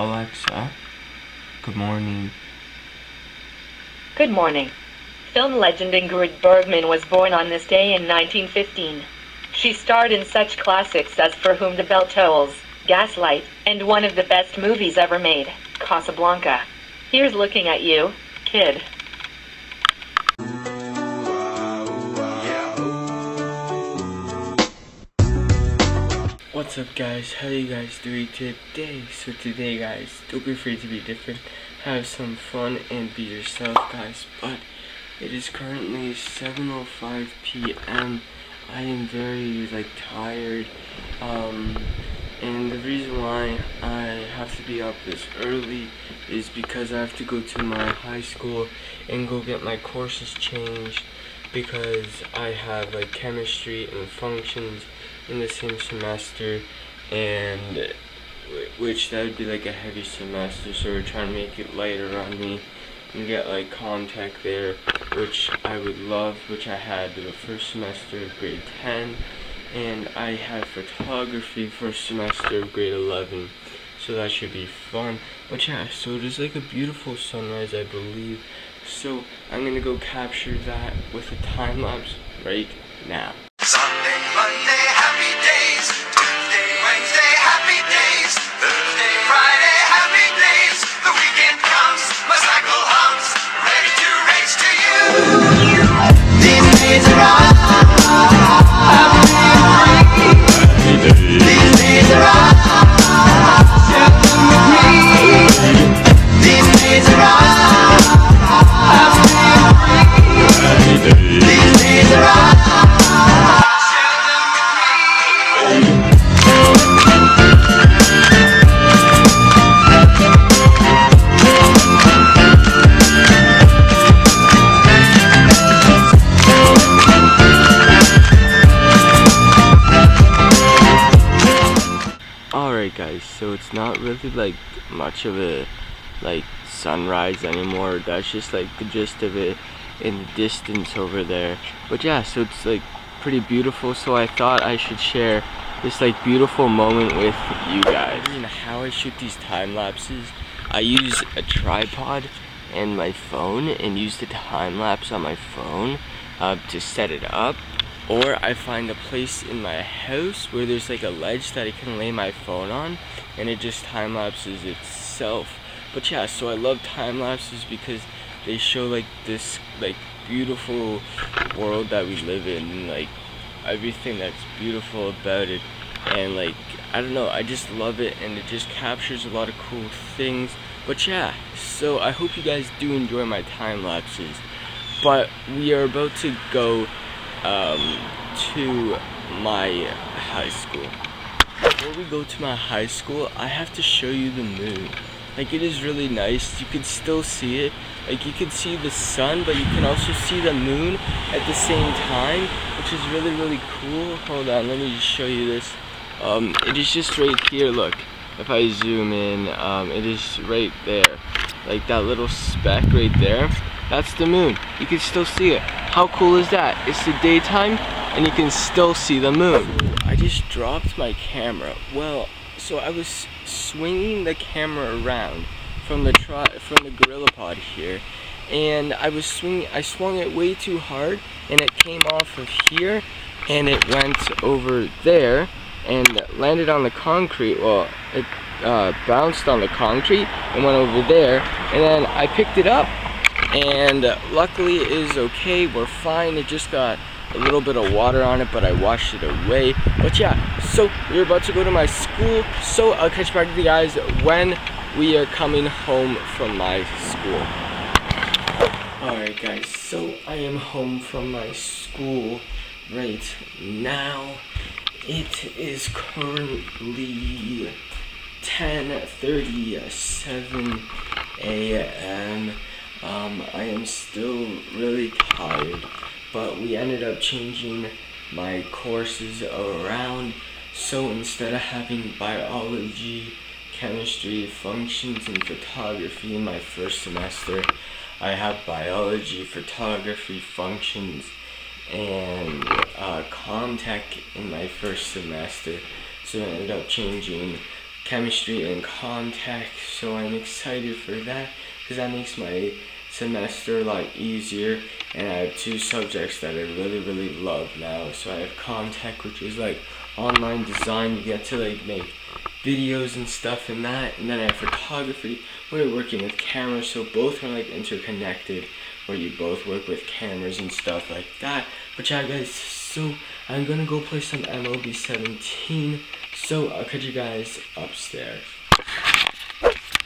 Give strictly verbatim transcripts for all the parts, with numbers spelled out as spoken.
Alexa, good morning. Good morning. Film legend Ingrid Bergman was born on this day in nineteen fifteen. She starred in such classics as For Whom the Bell Tolls, Gaslight, and one of the best movies ever made, Casablanca. Here's Looking at You, Kid. What's up, guys? How are you guys doing today? So today, guys, don't be afraid to be different. Have some fun and be yourself, guys. But it is currently seven oh five p m I am very, like, tired. Um, and the reason why I have to be up this early is because I have to go to my high school and go get my courses changed, because I have, like, chemistry and functions in the same semester, and which that would be like a heavy semester, so we're trying to make it lighter on me and get like contact there, which I would love, which I had the first semester of grade ten, and I had photography first semester of grade eleven, so that should be fun. But yeah, so it is like a beautiful sunrise, I believe, so I'm gonna go capture that with a time lapse right now. Sunday, Monday, Happy Days. Tuesday, Wednesday, Happy Days. Thursday, Friday, Happy Days. The weekend comes, my cycle hums, ready to race to you. These days are all happy days. These days are all These days are all These days are all guys, so it's not really like much of a like sunrise anymore. That's just like the gist of it in the distance over there. But yeah, so it's like pretty beautiful, so I thought I should share this like beautiful moment with you guys. I mean, how I shoot these time lapses, I use a tripod and my phone and use the time lapse on my phone uh, to set it up. Or I find a place in my house where there's like a ledge that I can lay my phone on and it just time lapses itself. But yeah, so I love time lapses because they show like this like beautiful world that we live in, and like everything that's beautiful about it, and like I don't know, I just love it, and it just captures a lot of cool things. But yeah, so I hope you guys do enjoy my time lapses. But we are about to go um to my high school. Before we go to my high school, I have to show you the moon. Like, it is really nice. You can still see it. Like, you can see the sun, but you can also see the moon at the same time, which is really, really cool. Hold on, let me just show you this. Um it is just right here. Look, if I zoom in, um it is right there, like that little speck right there. That's the moon. You can still see it. How cool is that? It's the daytime and you can still see the moon. I just dropped my camera. Well, so I was swinging the camera around from the tri- from the GorillaPod here, and I was swinging. I swung it way too hard, and it came off of here, and it went over there, and landed on the concrete. Well, it uh, bounced on the concrete and went over there, and then I picked it up. And luckily it is okay, we're fine. It just got a little bit of water on it, but I washed it away. But yeah, so we're about to go to my school, so I'll catch back with you guys when we are coming home from my school. Alright guys, so I am home from my school right now. It is currently ten thirty-seven a m Um, I am still really tired, but we ended up changing my courses around, so instead of having biology, chemistry, functions, and photography in my first semester, I have biology, photography, functions, and uh, contact in my first semester, so I ended up changing chemistry and contact, so I'm excited for that because that makes my semester a lot easier, and I have two subjects that I really really love now. So I have contact, which is like online design, you get to like make videos and stuff and that, and then I have photography where you're working with cameras, so both are like interconnected where you both work with cameras and stuff like that. But yeah guys, so I'm gonna go play some M L B seventeen, so I'll catch you guys upstairs.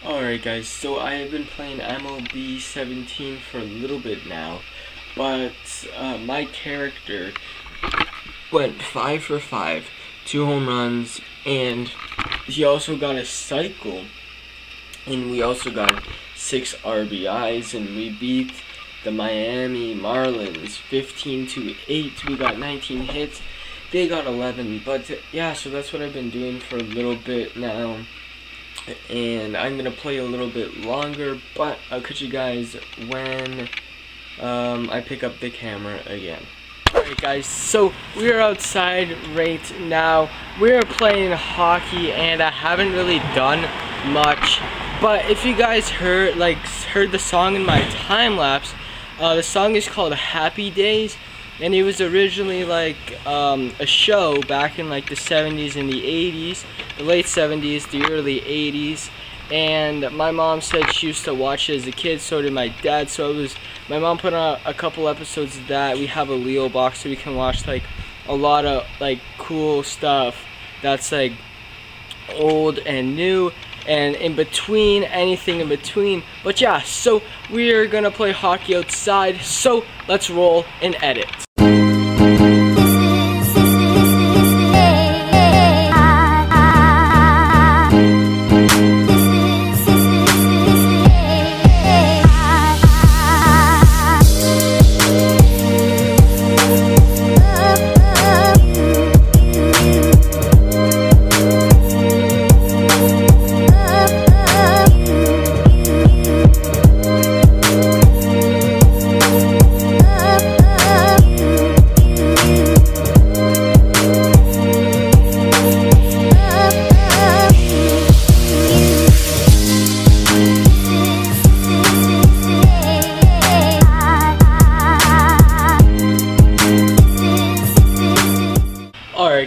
Alright guys, so I have been playing M L B seventeen for a little bit now, but uh, my character went five for five, two home runs, and he also got a cycle, and we also got six R B Is, and we beat the Miami Marlins fifteen to eight. We got nineteen hits, they got eleven, but yeah, so that's what I've been doing for a little bit now, and I'm gonna play a little bit longer, but I'll catch you guys when um, I pick up the camera again. Alright guys, so we're outside right now, we're playing hockey, and I haven't really done much, but if you guys heard like heard the song in my time lapse, uh, the song is called Happy Days, and it was originally like um, a show back in like the seventies and the eighties, the late seventies, the early eighties, and my mom said she used to watch it as a kid, so did my dad, so it was, my mom put on a couple episodes of that. We have a Leo box, so we can watch like a lot of like cool stuff that's like old and new, and in between, anything in between. But yeah, so we're gonna play hockey outside, so let's roll and edit.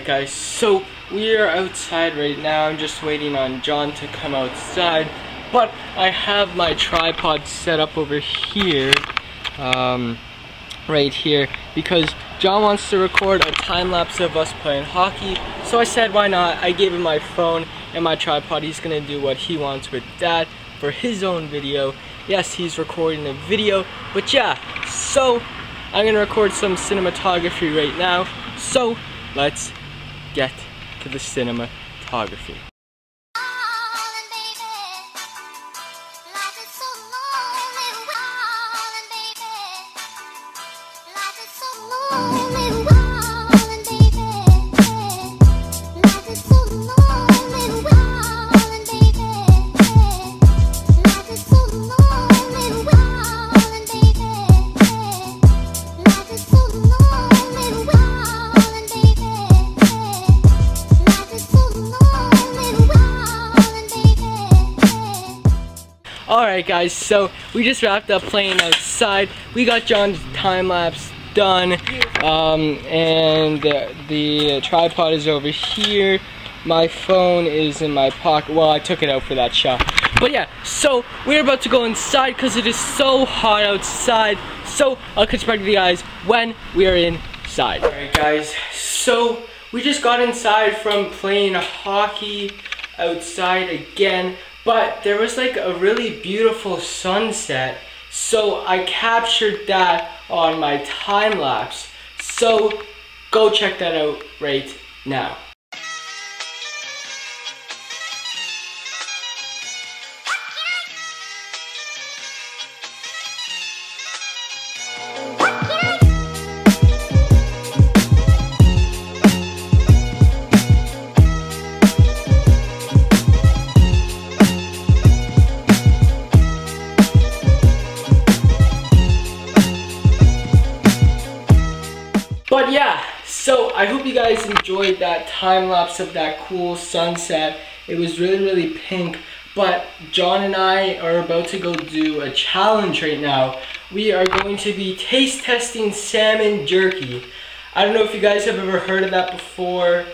Guys, so we are outside right now. I'm just waiting on John to come outside, but I have my tripod set up over here, um, right here, because John wants to record a time lapse of us playing hockey. So I said, why not? I gave him my phone and my tripod. He's gonna do what he wants with that for his own video. Yes, he's recording a video, but yeah, so I'm gonna record some cinematography right now. So let's get to the cinematography. Alright guys, so we just wrapped up playing outside. We got John's time lapse done, um, and the, the tripod is over here. My phone is in my pocket. Well, I took it out for that shot. But yeah, so we're about to go inside because it is so hot outside. So I'll catch back to you guys when we are inside. Alright guys, so we just got inside from playing hockey outside again. But there was like a really beautiful sunset, so I captured that on my time lapse. So go check that out right now. But yeah, so I hope you guys enjoyed that time lapse of that cool sunset. It was really, really pink. But John and I are about to go do a challenge right now. We are going to be taste testing salmon jerky. I don't know if you guys have ever heard of that before,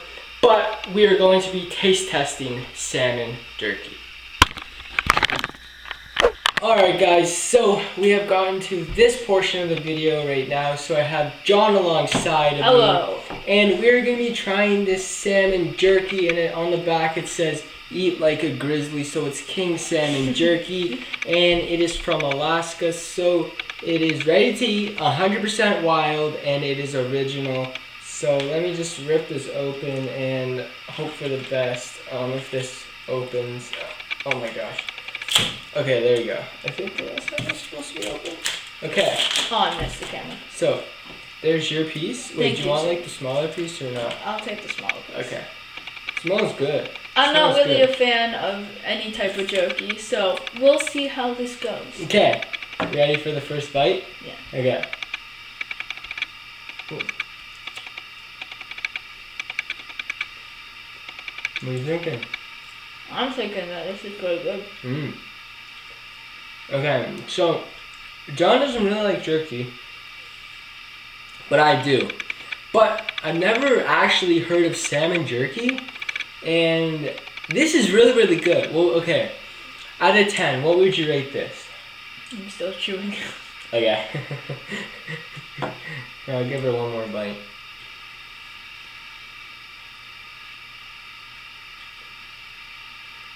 but we are going to be taste testing salmon jerky. Alright guys, so we have gotten to this portion of the video right now. So I have John alongside of Hello. me. And we're going to be trying this salmon jerky, and it, on the back it says eat like a grizzly, so it's king salmon jerky and it is from Alaska, so it is ready to eat, one hundred percent wild, and it is original. So let me just rip this open and hope for the best. Um, if this opens, oh my gosh. Okay, there you go. I think the last one is supposed to be open. Okay. Oh, I missed the camera. So, there's your piece. Wait, Thank do you, you want like the smaller piece or not? I'll take the smaller piece. Okay. It smells good. It I'm smells not really good. a fan of any type of jerky, so we'll see how this goes. Okay. Ready for the first bite? Yeah. Okay. Cool. What are you thinking? I'm thinking that this is pretty good. Mm. Okay, so John doesn't really like jerky, but I do. But I've never actually heard of salmon jerky, and this is really, really good. Well, okay, out of ten, what would you rate this? I'm still chewing. Okay. I'll give her one more bite.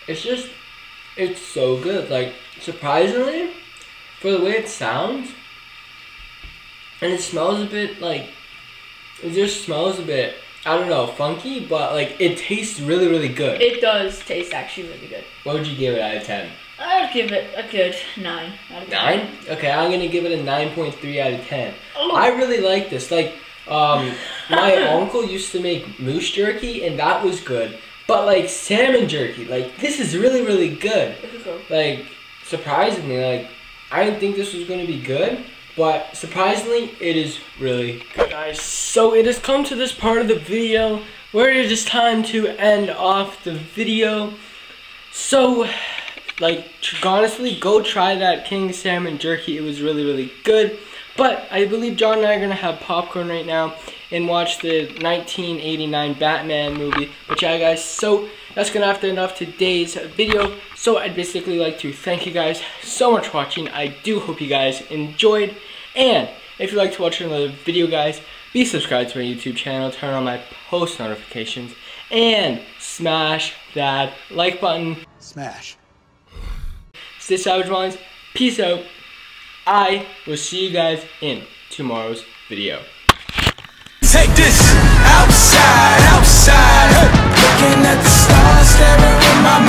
It's just, it's so good. Like, surprisingly, for the way it sounds, and it smells a bit like, it just smells a bit, I don't know, funky, but like, it tastes really, really good. It does taste actually really good. What would you give it out of ten? I'd give it a good nine out of ten. nine? Okay, I'm gonna give it a nine point three out of ten. Oh. I really like this. Like, um, my uncle used to make moose jerky, and that was good. But like salmon jerky, like this is really, really good. Like surprisingly, like I didn't think this was gonna be good, but surprisingly, it is really good. Guys, so it has come to this part of the video where it is time to end off the video. So, like honestly, go try that king salmon jerky. It was really, really good. But I believe John and I are going to have popcorn right now and watch the nineteen eighty-nine Batman movie. But yeah, guys, so that's going to have to end off today's video. So I'd basically like to thank you guys so much for watching. I do hope you guys enjoyed. And if you'd like to watch another video, guys, be subscribed to my YouTube channel, turn on my post notifications, and smash that like button. Smash. It's the Savage Minds. Peace out. I will see you guys in tomorrow's video. Take this outside, outside, looking at the stars, staring in my